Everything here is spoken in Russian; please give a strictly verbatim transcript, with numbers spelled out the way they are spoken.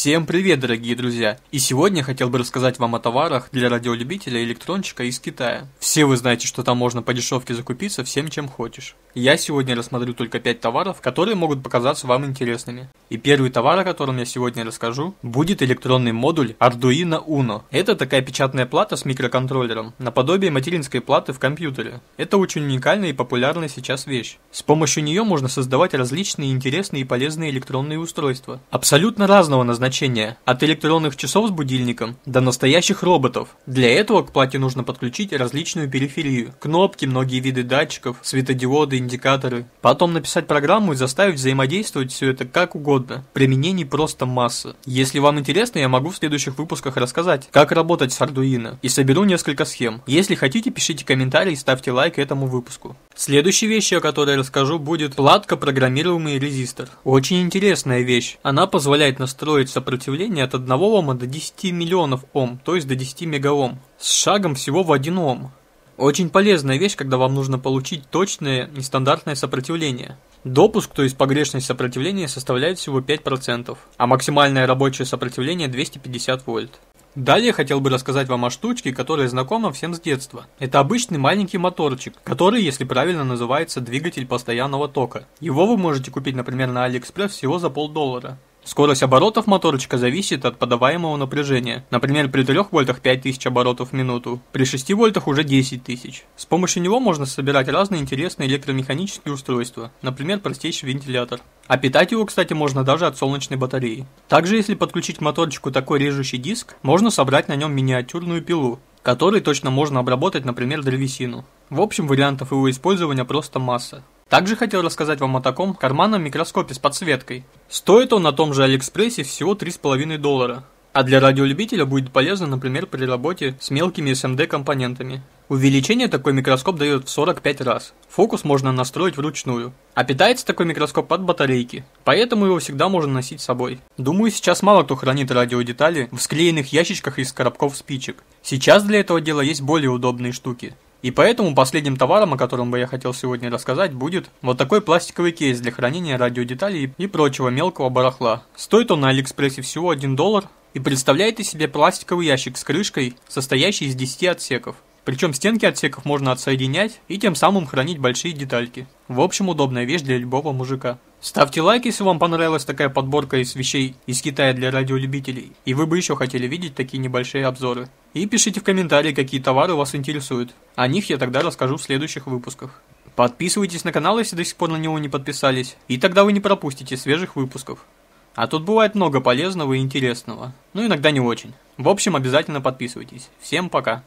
Всем привет, дорогие друзья! И сегодня хотел бы рассказать вам о товарах для радиолюбителя и электронщика из Китая. Все вы знаете, что там можно по дешевке закупиться всем, чем хочешь. Я сегодня рассмотрю только пять товаров, которые могут показаться вам интересными. И первый товар, о котором я сегодня расскажу, будет электронный модуль Arduino Uno. Это такая печатная плата с микроконтроллером, наподобие материнской платы в компьютере. Это очень уникальная и популярная сейчас вещь. С помощью нее можно создавать различные интересные и полезные электронные устройства. Абсолютно разного назначения. От электронных часов с будильником до настоящих роботов. Для этого к плате нужно подключить различную периферию, кнопки, многие виды датчиков, светодиоды, индикаторы. Потом написать программу и заставить взаимодействовать все это как угодно. Применений просто масса. Если вам интересно, я могу в следующих выпусках рассказать, как работать с Arduino, и соберу несколько схем. Если хотите, пишите комментарии и ставьте лайк этому выпуску. Следующей вещью, о которой я расскажу, будет платка программируемый резистор. Очень интересная вещь. Она позволяет настроить сопротивление от одного ома до десяти миллионов ом, то есть до десяти мегаом, с шагом всего в один ом. Очень полезная вещь, когда вам нужно получить точное нестандартное сопротивление. Допуск, то есть погрешность сопротивления, составляет всего пять процентов, а максимальное рабочее сопротивление двести пятьдесят вольт. Далее хотел бы рассказать вам о штучке, которая знакома всем с детства. Это обычный маленький моторчик, который, если правильно, называется двигатель постоянного тока. Его вы можете купить, например, на AliExpress всего за полдоллара. Скорость оборотов моторчика зависит от подаваемого напряжения. Например, при трёх вольтах пять тысяч оборотов в минуту, при шести вольтах уже десять тысяч. С помощью него можно собирать разные интересные электромеханические устройства, например, простейший вентилятор. А питать его, кстати, можно даже от солнечной батареи. Также, если подключить к моторчику такой режущий диск, можно собрать на нем миниатюрную пилу, которой точно можно обработать, например, древесину. В общем, вариантов его использования просто масса. Также хотел рассказать вам о таком карманном микроскопе с подсветкой. Стоит он на том же Алиэкспрессе всего три с половиной доллара. А для радиолюбителя будет полезно, например, при работе с мелкими эс эм дэ компонентами. Увеличение такой микроскоп дает в сорок пять раз. Фокус можно настроить вручную. А питается такой микроскоп от батарейки, поэтому его всегда можно носить с собой. Думаю, сейчас мало кто хранит радиодетали в склеенных ящичках из коробков спичек. Сейчас для этого дела есть более удобные штуки. И поэтому последним товаром, о котором бы я хотел сегодня рассказать, будет вот такой пластиковый кейс для хранения радиодеталей и прочего мелкого барахла. Стоит он на Алиэкспрессе всего один доллар и представляет из себя пластиковый ящик с крышкой, состоящий из десяти отсеков. Причем стенки отсеков можно отсоединять и тем самым хранить большие детальки. В общем, удобная вещь для любого мужика. Ставьте лайк, если вам понравилась такая подборка из вещей из Китая для радиолюбителей, и вы бы еще хотели видеть такие небольшие обзоры. И пишите в комментарии, какие товары вас интересуют. О них я тогда расскажу в следующих выпусках. Подписывайтесь на канал, если до сих пор на него не подписались, и тогда вы не пропустите свежих выпусков. А тут бывает много полезного и интересного, но иногда не очень. В общем, обязательно подписывайтесь. Всем пока!